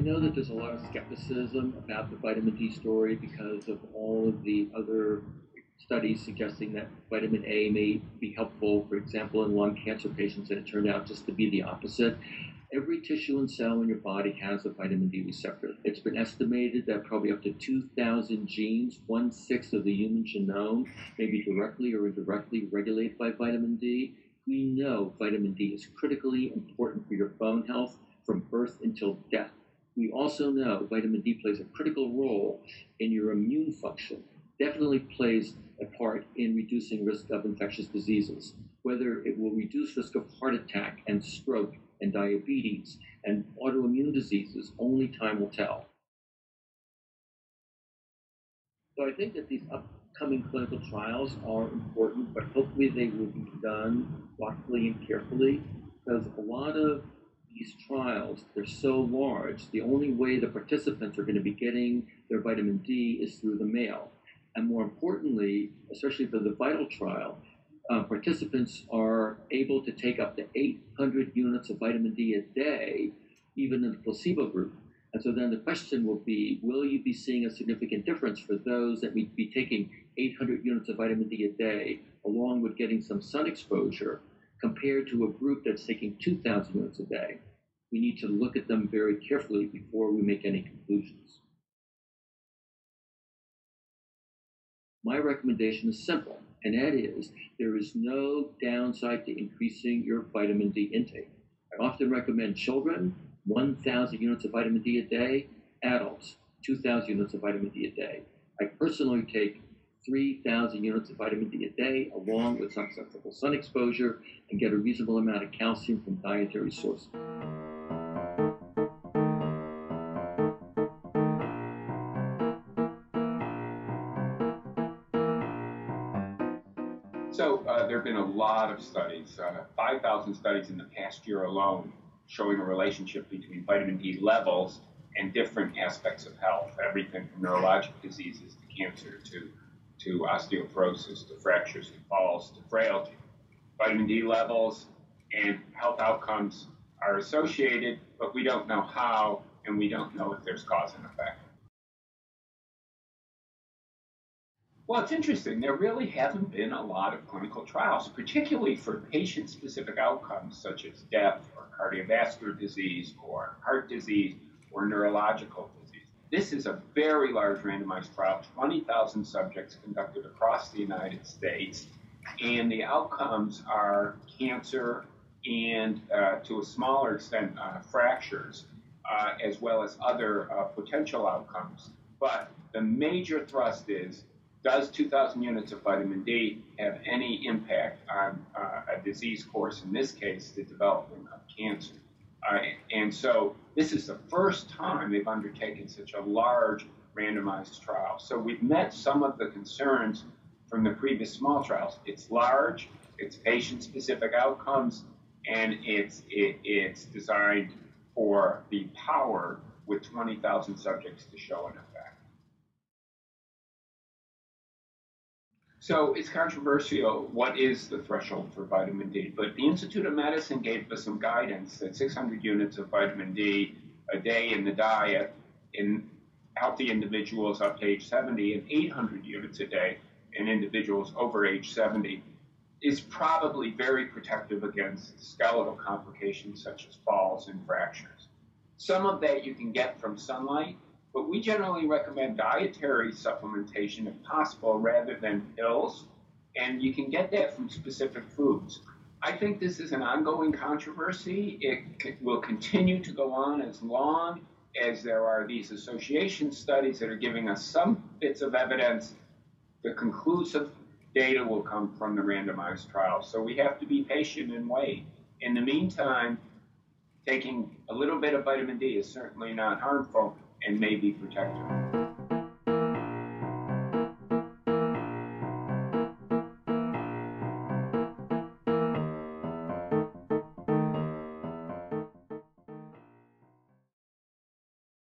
I know that there's a lot of skepticism about the vitamin D story because of all of the other studies suggesting that vitamin A may be helpful, for example, in lung cancer patients, and it turned out just to be the opposite. Every tissue and cell in your body has a vitamin D receptor. It's been estimated that probably up to 2,000 genes, 1/6 of the human genome, may be directly or indirectly regulated by vitamin D. We know vitamin D is critically important for your bone health from birth until death. We also know vitamin D plays a critical role in your immune function. Definitely plays a part in reducing risk of infectious diseases, whether it will reduce risk of heart attack and stroke and diabetes and autoimmune diseases, only time will tell. So I think that these upcoming clinical trials are important, but hopefully they will be done thoughtfully and carefully, because a lot of these trials, they're so large, the only way the participants are going to be getting their vitamin D is through the mail. And more importantly, especially for the VITAL trial, participants are able to take up to 800 units of vitamin D a day, even in the placebo group. And so then the question will be, will you be seeing a significant difference for those that may be taking 800 units of vitamin D a day, along with getting some sun exposure, compared to a group that's taking 2,000 units a day? We need to look at them very carefully before we make any conclusions. My recommendation is simple, and that is there is no downside to increasing your vitamin D intake. I often recommend children, 1,000 units of vitamin D a day, adults, 2,000 units of vitamin D a day. I personally take 3,000 units of vitamin D a day, along with some sensible sun exposure, and get a reasonable amount of calcium from dietary sources. So there have been a lot of studies, 5,000 studies in the past year alone, showing a relationship between vitamin D levels and different aspects of health, everything from neurologic diseases to cancer to osteoporosis, to fractures, to falls, to frailty. Vitamin D levels and health outcomes are associated, but we don't know how, and we don't know if there's cause and effect. Well, it's interesting. There really haven't been a lot of clinical trials, particularly for patient-specific outcomes such as death or cardiovascular disease or heart disease or neurological disease. This is a very large randomized trial, 20,000 subjects conducted across the United States, and the outcomes are cancer and, to a smaller extent, fractures, as well as other potential outcomes. But the major thrust is, does 2,000 units of vitamin D have any impact on a disease course, in this case, the development of cancer? And so this is the first time they've undertaken such a large randomized trial. So we've met some of the concerns from the previous small trials. It's large, it's patient-specific outcomes, and it's designed for the power with 20,000 subjects to show an effect. So it's controversial, what is the threshold for vitamin D? But the Institute of Medicine gave us some guidance that 600 units of vitamin D a day in the diet in healthy individuals up to age 70 and 800 units a day in individuals over age 70 is probably very protective against skeletal complications such as falls and fractures. Some of that you can get from sunlight, but we generally recommend dietary supplementation if possible rather than pills, and you can get that from specific foods. I think this is an ongoing controversy. It will continue to go on as long as there are these association studies that are giving us some bits of evidence. The conclusive data will come from the randomized trials, so we have to be patient and wait. In the meantime, taking a little bit of vitamin D is certainly not harmful and may be protected.